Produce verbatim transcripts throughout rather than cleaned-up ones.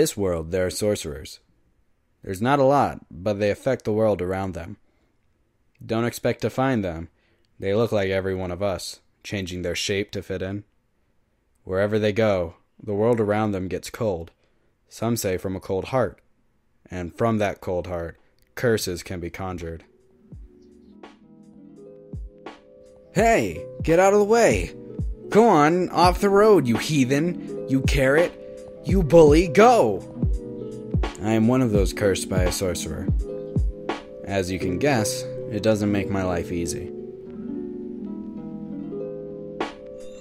this world, there are sorcerers. There's not a lot, but they affect the world around them. Don't expect to find them. They look like every one of us, changing their shape to fit in. Wherever they go, the world around them gets cold. Some say from a cold heart. And from that cold heart, curses can be conjured. Hey, get out of the way. Go on, off the road, you heathen, you carrot, you bully, go! I am one of those cursed by a sorcerer. As you can guess, it doesn't make my life easy.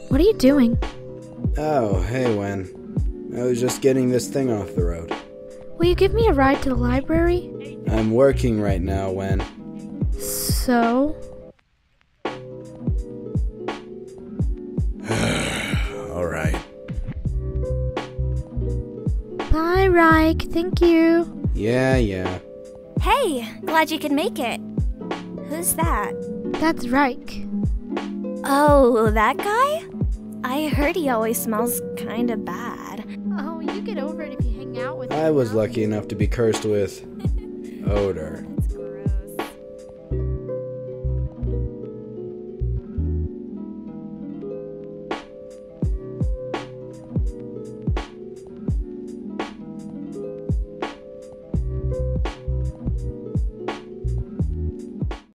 What are you doing? Oh, hey, Wen. I was just getting this thing off the road. Will you give me a ride to the library? I'm working right now, Wen. So? Alright. Bye, Ryke. Thank you. Yeah, yeah. Hey, glad you could make it. Who's that? That's Ryke. Oh, that guy? I heard he always smells kinda bad. Oh, you get over it if you hang out with him. I was lucky enough to be cursed with odor.